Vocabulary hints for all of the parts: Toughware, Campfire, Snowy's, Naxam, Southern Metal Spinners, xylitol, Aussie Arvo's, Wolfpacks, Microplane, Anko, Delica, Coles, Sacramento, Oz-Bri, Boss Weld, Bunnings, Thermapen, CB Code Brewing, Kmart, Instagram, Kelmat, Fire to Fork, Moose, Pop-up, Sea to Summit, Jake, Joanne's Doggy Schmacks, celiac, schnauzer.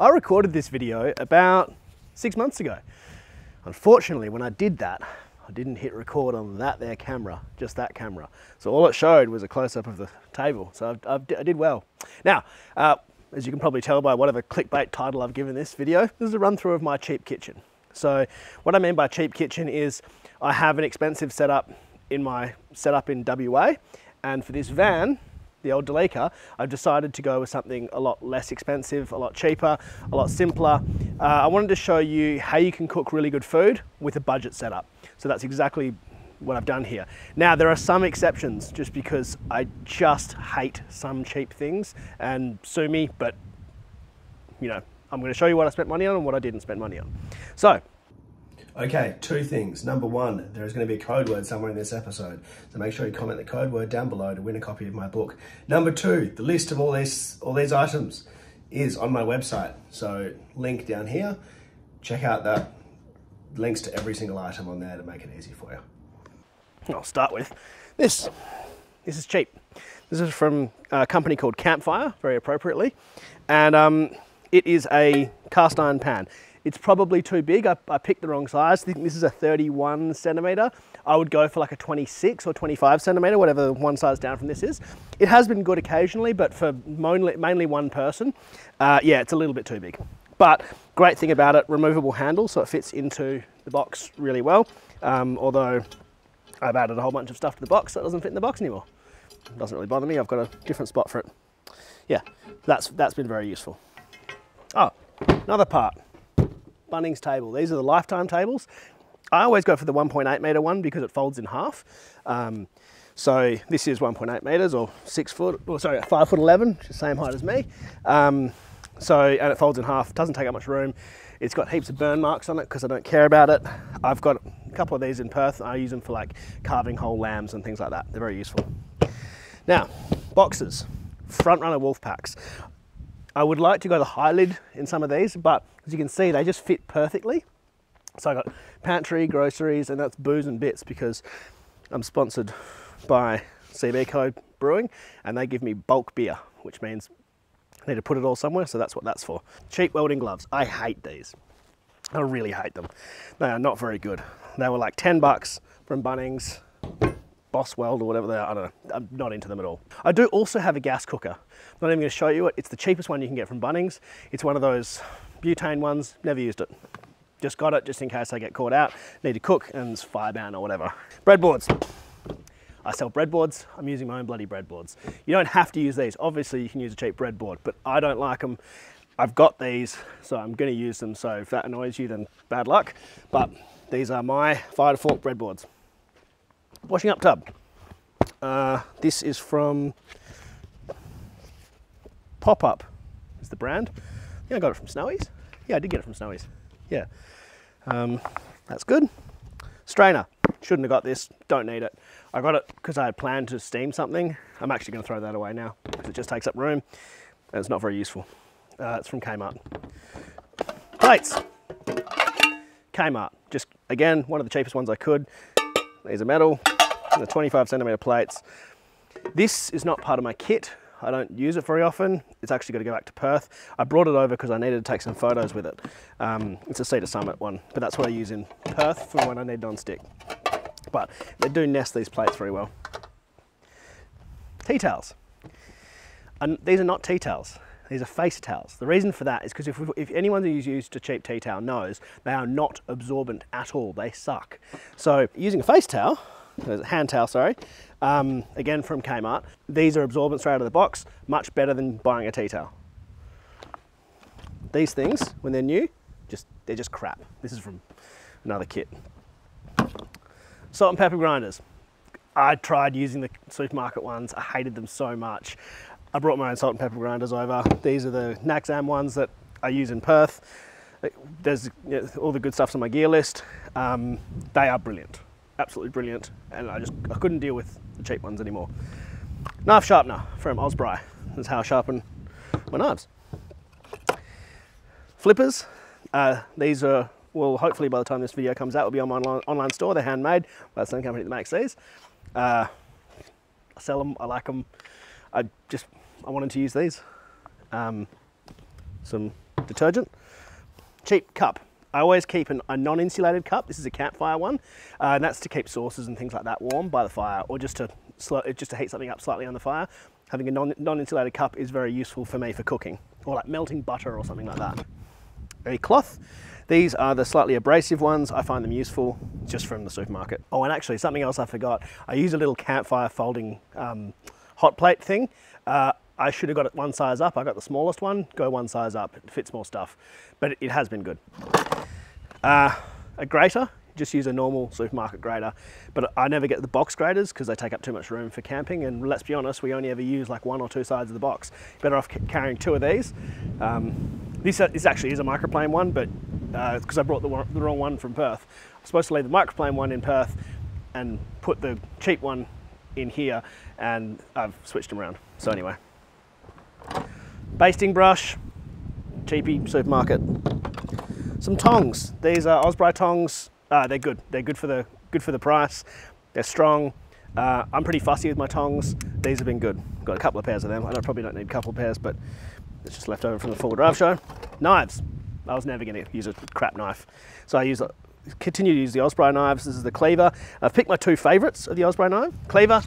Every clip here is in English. I recorded this video about 6 months ago. Unfortunately, when I did that, I didn't hit record on that there camera, just that camera. So all it showed was a close-up of the table. So I did well. Now, as you can probably tell by whatever clickbait title I've given this video, this is a run-through of my cheap kitchen. So what I mean by cheap kitchen is I have an expensive setup in my setup in WA, and for this van, the old Delica, I've decided to go with something a lot less expensive, a lot cheaper, a lot simpler. I wanted to show you how you can cook really good food with a budget setup. So that's exactly what I've done here. Now, there are some exceptions just because I just hate some cheap things, and sue me, but you know, I'm going to show you what I spent money on and what I didn't spend money on. So, okay, two things. Number one, there is going to be a code word somewhere in this episode, so make sure you comment the code word down below to win a copy of my book. Number two, the list of all these items is on my website. So link down here, check out that. Links to every single item on there to make it easy for you. I'll start with this. This is cheap. This is from a company called Campfire, very appropriately, and it is a cast iron pan. It's probably too big. I picked the wrong size. I think this is a 31 centimeter. I would go for like a 26 or 25 centimeter, whatever one size down from this is. It has been good occasionally, but for mainly one person, yeah, it's a little bit too big. But great thing about it, removable handle, so it fits into the box really well. Although I've added a whole bunch of stuff to the box that doesn't fit in the box anymore. It doesn't really bother me. I've got a different spot for it. Yeah, that's been very useful. Oh, another part. Bunnings table. These are the lifetime tables. I always go for the 1.8 metre one because it folds in half. So this is 1.8 metres or 6 foot, or sorry, 5'11", which is the same height as me. So, and it folds in half, doesn't take up much room. It's got heaps of burn marks on it because I don't care about it. I've got a couple of these in Perth. I use them for like carving whole lambs and things like that. They're very useful. Now, boxes, Frontrunner Wolfpacks. I would like to go the high lid in some of these, but as you can see, they just fit perfectly. So I got pantry, groceries, and that's booze and bits because I'm sponsored by CB Code Brewing, and they give me bulk beer, which means I need to put it all somewhere, so that's what that's for. Cheap welding gloves. I hate these. I really hate them. They are not very good. They were like 10 bucks from Bunnings, Boss Weld or whatever they are. I don't know. I'm not into them at all. I do also have a gas cooker. I'm not even going to show you it. It's the cheapest one you can get from Bunnings. It's one of those butane ones. Never used it. Just got it just in case I get caught out. Need to cook and it's fireman or whatever. Breadboards. I sell breadboards. I'm using my own bloody breadboards. You don't have to use these. Obviously, you can use a cheap breadboard, but I don't like them. I've got these, so I'm going to use them. So if that annoys you, then bad luck. But these are my Fire to Fork breadboards. Washing up tub. This is from Pop-up, is the brand. Yeah, I got it from Snowy's. Yeah, I did get it from Snowy's. Yeah, that's good. Strainer. Shouldn't have got this, don't need it. I got it because I had planned to steam something. I'm actually going to throw that away now because it just takes up room and it's not very useful. It's from Kmart. Plates. Kmart. Just, again, one of the cheapest ones I could. These are metal. They're 25 centimetre plates. This is not part of my kit. I don't use it very often. It's actually got to go back to Perth. I brought it over because I needed to take some photos with it. It's a Sea to Summit one, but that's what I use in Perth for when I need non-stick. But they do nest these plates very well. Tea towels. And these are not tea towels. These are face towels. The reason for that is because if anyone who's used a cheap tea towel knows, they are not absorbent at all. They suck. So using a face towel, hand towel, sorry, again from Kmart, these are absorbent straight out of the box, much better than buying a tea towel. These things, when they're new, they're just crap. This is from another kit. Salt and pepper grinders. I tried using the supermarket ones. I hated them so much. I brought my own salt and pepper grinders over. These are the Naxam ones that I use in Perth. There's, you know, all the good stuff's on my gear list. They are brilliant, absolutely brilliant. And I couldn't deal with the cheap ones anymore. Knife sharpener from Oz-Bri. That's how I sharpen my knives. Flippers. These are, well, hopefully by the time this video comes out, will be on my online store. They're handmade by the same company that makes these. I sell them, I like them. I wanted to use these. Some detergent. Cheap cup. I always keep a non-insulated cup. This is a Campfire one, and that's to keep sauces and things like that warm by the fire, or just to heat something up slightly on the fire. Having a non-insulated cup is very useful for me for cooking, or like melting butter or something like that. A cloth. These are the slightly abrasive ones. I find them useful just from the supermarket. Oh, and actually something else I forgot. I use a little Campfire folding hot plate thing. I should have got it one size up. I got the smallest one. Go one size up. It fits more stuff, but it has been good. A grater. Just use a normal supermarket grater, but I never get the box graters because they take up too much room for camping, and let's be honest, we only ever use like one or two sides of the box. Better off carrying two of these. This actually is a Microplane one, but because I brought the wrong one from Perth. I'm supposed to leave the Microplane one in Perth and put the cheap one in here, and I've switched them around. So anyway, basting brush, cheapy supermarket. Some tongs. These are Oz-Bri tongs. They're good. They're good for the price. They're strong. I'm pretty fussy with my tongs. These have been good. Got a couple of pairs of them. Probably don't need a couple of pairs, but it's just left over from the full drive show. Knives. I was never going to use a crap knife, so I continue to use the Oz-Bri knives. This is the cleaver. I've picked my two favourites of the Oz-Bri knife: cleaver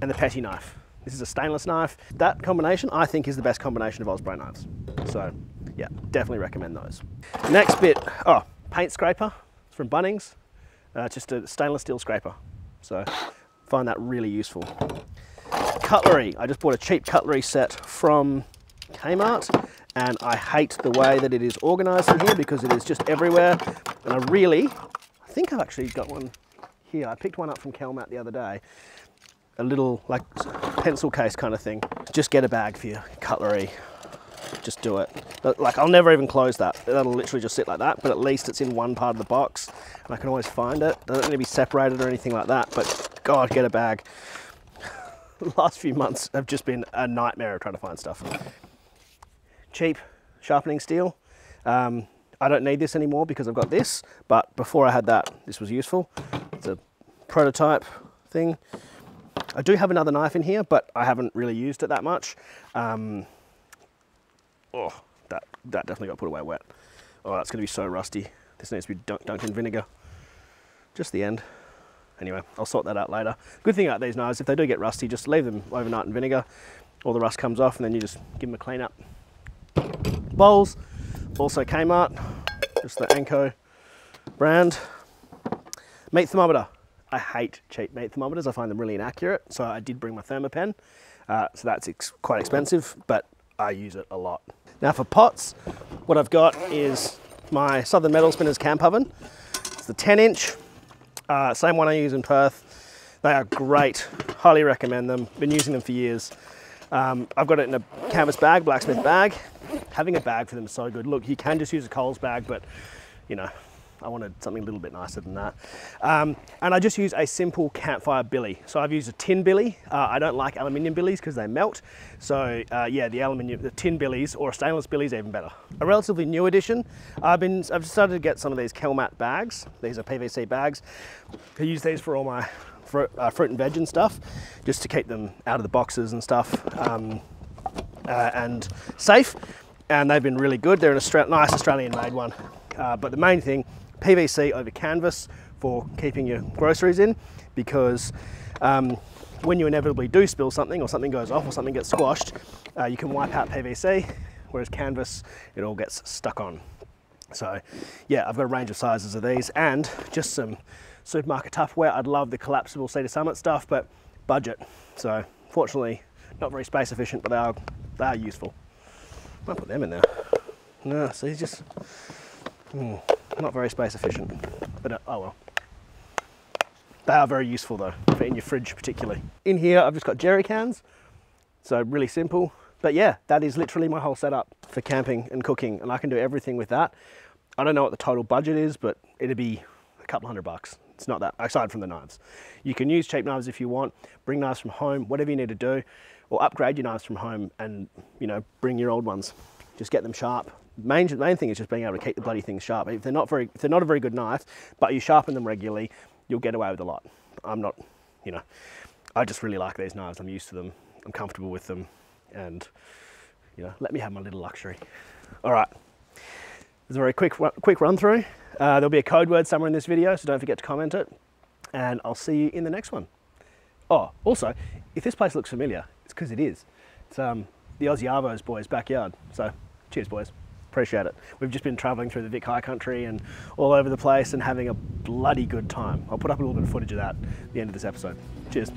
and the petty knife. This is a stainless knife. That combination, I think, is the best combination of Oz-Bri knives. So, yeah, definitely recommend those. Next bit. Oh, paint scraper. From Bunnings, just a stainless steel scraper, so find that really useful. Cutlery. I just bought a cheap cutlery set from Kmart, and I hate the way that it is organised in here because it is just everywhere. And I think I've actually got one here. I picked one up from Kelmat the other day, a little like pencil case kind of thing. Just get a bag for your cutlery. Just do it. Like, I'll never even close that. That'll literally just sit like that, but at least it's in one part of the box and I can always find it. Doesn't need to be separated or anything like that, but God, get a bag. The last few months have just been a nightmare of trying to find stuff. Cheap sharpening steel. I don't need this anymore because I've got this, but before I had that, this was useful. It's a prototype thing. I do have another knife in here, but I haven't really used it that much. Oh, that definitely got put away wet. Oh, that's going to be so rusty. This needs to be dunked in vinegar. Just the end. Anyway, I'll sort that out later. Good thing about these knives, if they do get rusty, just leave them overnight in vinegar. All the rust comes off, and then you just give them a clean up. Bowls, also Kmart, just the Anko brand. Meat thermometer. I hate cheap meat thermometers. I find them really inaccurate, so I did bring my Thermapen. So that's quite expensive, but I use it a lot. Now for pots, what I've got is my Southern Metal Spinners camp oven. It's the 10-inch, same one I use in Perth. They are great, highly recommend them. Been using them for years. I've got it in a canvas bag, blacksmith bag. Having a bag for them is so good. Look, you can just use a Coles bag, but you know, I wanted something a little bit nicer than that. And I just use a simple Campfire billy. So I've used a tin billy. I don't like aluminium billies because they melt. So yeah, the tin billies or a stainless billy is even better. A relatively new addition. I've started to get some of these Kelmat bags. These are PVC bags. I use these for all my fruit and veg and stuff, just to keep them out of the boxes and stuff and safe. And they've been really good. They're a nice Australian made one. But the main thing, PVC over canvas for keeping your groceries in, because when you inevitably do spill something or something goes off or something gets squashed, you can wipe out PVC, whereas canvas, it all gets stuck on. So yeah, I've got a range of sizes of these and just some supermarket Toughware. I'd love the collapsible Sea to Summit stuff, but budget. So fortunately, not very space efficient, but they are useful. Might put them in there. No, so he's just... not very space efficient, but oh well. They are very useful though, in your fridge particularly. In here I've just got jerry cans, so really simple. But yeah, that is literally my whole setup for camping and cooking, and I can do everything with that. I don't know what the total budget is, but it'd be a couple $100. It's not that, aside from the knives. You can use cheap knives if you want, bring knives from home, whatever you need to do, or upgrade your knives from home and, you know, bring your old ones. Just get them sharp. Main thing is just being able to keep the bloody things sharp. If they're not a very good knife, but you sharpen them regularly, you'll get away with a lot. I'm not, you know, I just really like these knives. I'm used to them. I'm comfortable with them, and you know, let me have my little luxury. All right, This is a very quick run through. There'll be a code word somewhere in this video, so don't forget to comment it. And I'll see you in the next one. Oh, also, if this place looks familiar, it's because it is. It's the Aussie Arvo's boys' backyard. So cheers, boys. Appreciate it. We've just been traveling through the Vic High Country and all over the place and having a bloody good time. I'll put up a little bit of footage of that at the end of this episode. Cheers.